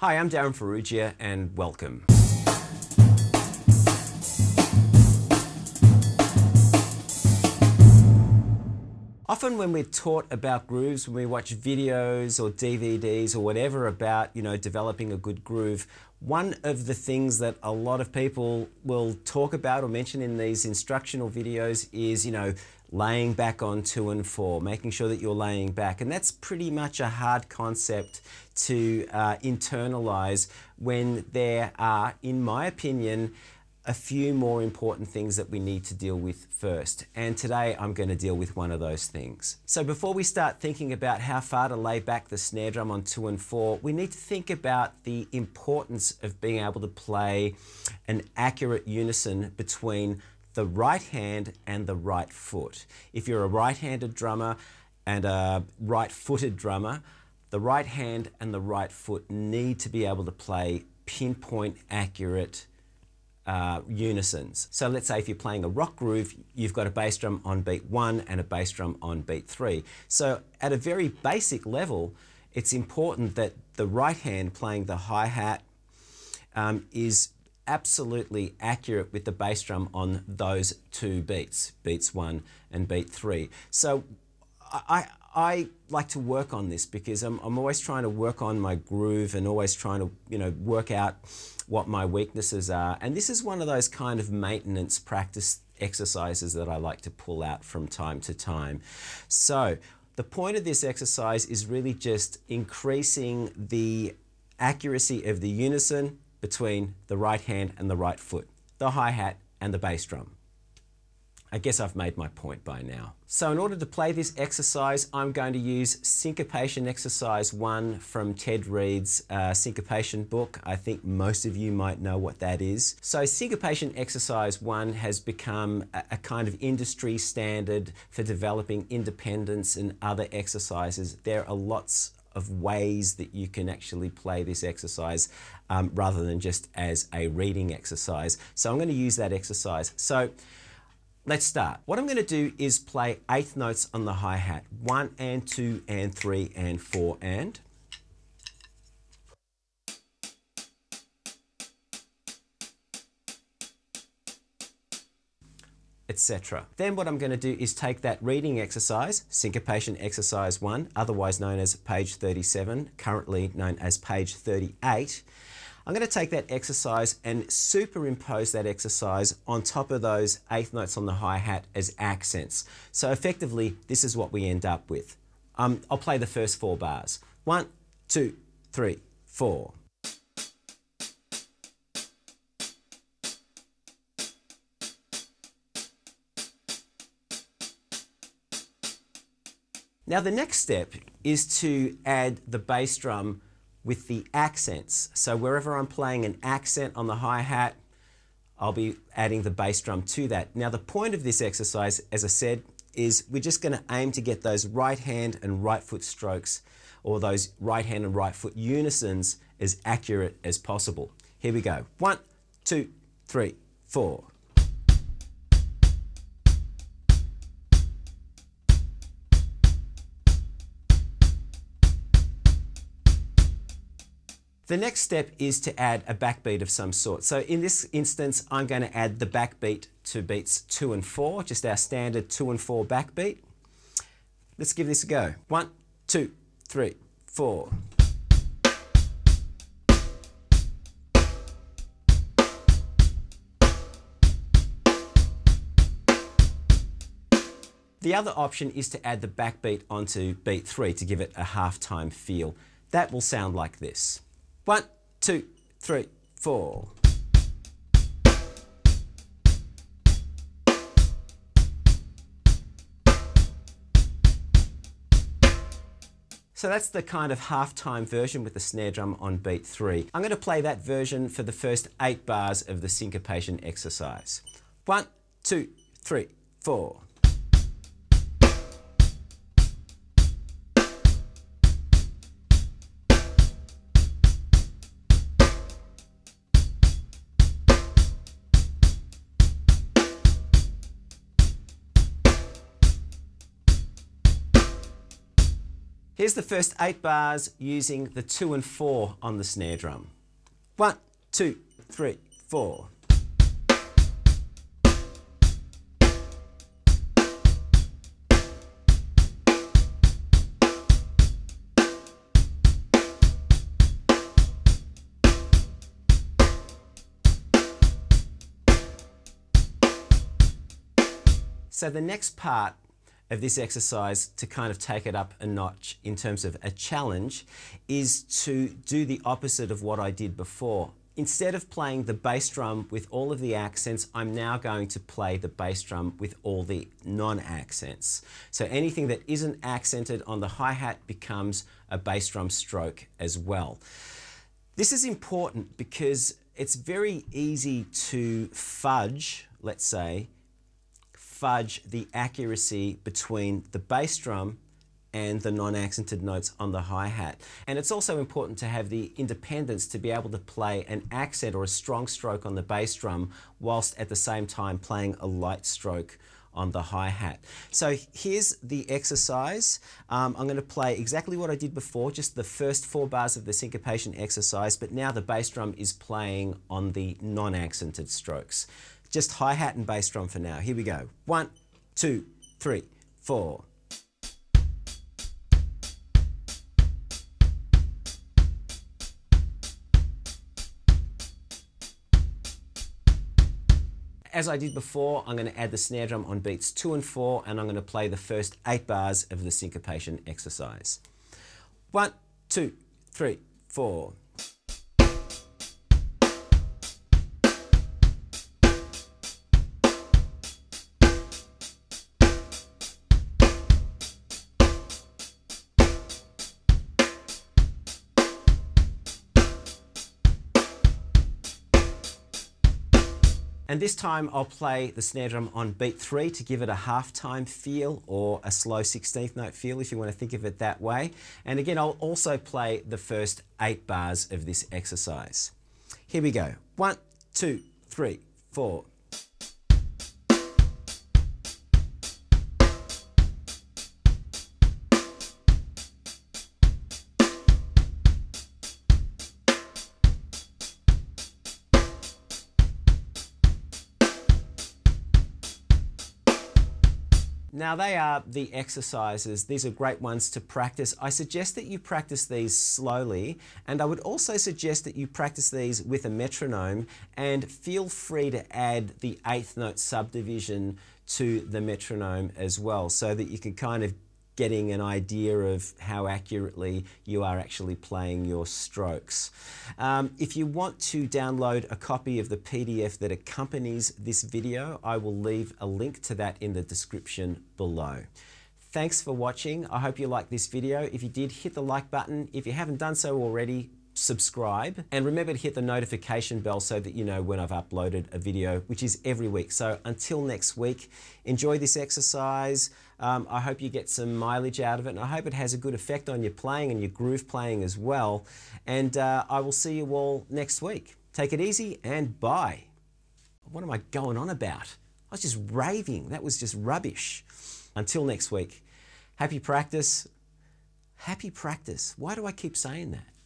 Hi, I'm Darryn Farrugia and welcome. Often when we're taught about grooves, when we watch videos or DVDs or whatever about, developing a good groove, one of the things that a lot of people will talk about or mention in these instructional videos is, laying back on 2 and 4, making sure that you're laying back. And that's pretty much a hard concept to internalize when there are, in my opinion, a few more important things that we need to deal with first. And today I'm going to deal with one of those things. So before we start thinking about how far to lay back the snare drum on 2 and 4, we need to think about the importance of being able to play an accurate unison between the right hand and the right foot. If you're a right-handed drummer and a right-footed drummer, the right hand and the right foot need to be able to play pinpoint accurate unisons. So let's say if you're playing a rock groove, you've got a bass drum on beat 1 and a bass drum on beat 3. So at a very basic level, it's important that the right hand playing the hi-hat is absolutely accurate with the bass drum on those 2 beats, beats 1 and beat 3. So I like to work on this because I'm always trying to work on my groove and always trying to, work out what my weaknesses are. And this is one of those kind of maintenance practice exercises that I like to pull out from time to time. So the point of this exercise is really just increasing the accuracy of the unison between the right hand and the right foot, the hi-hat and the bass drum. I guess I've made my point by now. So in order to play this exercise, I'm going to use syncopation exercise 1 from Ted Reed's syncopation book. I think most of you might know what that is. So syncopation exercise 1 has become a kind of industry standard for developing independence and other exercises. There are lots of ways that you can actually play this exercise rather than just as a reading exercise. So I'm going to use that exercise. So let's start. What I'm going to do is play 8th notes on the hi-hat. 1 and 2 and 3 and 4 and. Etc. Then what I'm going to do is take that reading exercise, syncopation exercise 1, otherwise known as page 37, currently known as page 38. I'm going to take that exercise and superimpose that exercise on top of those 8th notes on the hi-hat as accents. So effectively, this is what we end up with. I'll play the first 4 bars. 1, 2, 3, 4. Now the next step is to add the bass drum with the accents. So wherever I'm playing an accent on the hi-hat, I'll be adding the bass drum to that. Now the point of this exercise, as I said, is we're just going to aim to get those right hand and right foot strokes, or those right hand and right foot unisons, as accurate as possible. Here we go. 1, 2, 3, 4. The next step is to add a backbeat of some sort. So in this instance, I'm going to add the backbeat to beats 2 and 4, just our standard 2 and 4 backbeat. Let's give this a go. 1, 2, 3, 4. The other option is to add the backbeat onto beat 3 to give it a halftime feel. That will sound like this. 1, 2, 3, 4. So that's the kind of halftime version with the snare drum on beat 3. I'm going to play that version for the first 8 bars of the syncopation exercise. 1, 2, 3, 4. Here's the first 8 bars using the 2 and 4 on the snare drum. 1, 2, 3, 4. So the next part of this exercise, to kind of take it up a notch in terms of a challenge, is to do the opposite of what I did before. Instead of playing the bass drum with all of the accents, I'm now going to play the bass drum with all the non-accents. So anything that isn't accented on the hi-hat becomes a bass drum stroke as well. This is important because it's very easy to fudge, let's say, fudge the accuracy between the bass drum and the non-accented notes on the hi-hat. And it's also important to have the independence to be able to play an accent or a strong stroke on the bass drum whilst at the same time playing a light stroke on the hi-hat. So here's the exercise. I'm going to play exactly what I did before, just the first 4 bars of the syncopation exercise, but now the bass drum is playing on the non-accented strokes. Just hi-hat and bass drum for now. Here we go. 1, 2, 3, 4. As I did before, I'm going to add the snare drum on beats 2 and 4, and I'm going to play the first 8 bars of the syncopation exercise. 1, 2, 3, 4. And this time I'll play the snare drum on beat 3 to give it a half-time feel, or a slow 16th note feel if you want to think of it that way. And again, I'll also play the first 8 bars of this exercise. Here we go. 1, 2, 3, 4. Now, they are the exercises. These are great ones to practice. I suggest that you practice these slowly, and I would also suggest that you practice these with a metronome, and feel free to add the 8th note subdivision to the metronome as well, so that you can kind of getting an idea of how accurately you are actually playing your strokes. If you want to download a copy of the PDF that accompanies this video, I will leave a link to that in the description below. Thanks for watching. I hope you liked this video. If you did, hit the like button. If you haven't done so already, subscribe, and remember to hit the notification bell so that you know when I've uploaded a video, which is every week. So until next week, enjoy this exercise. I hope you get some mileage out of it, and I hope it has a good effect on your playing and your groove playing as well. And I will see you all next week. Take it easy, and bye. What am I going on about? I was just raving. That was just rubbish. Until next week, happy practice. Happy practice. Why do I keep saying that?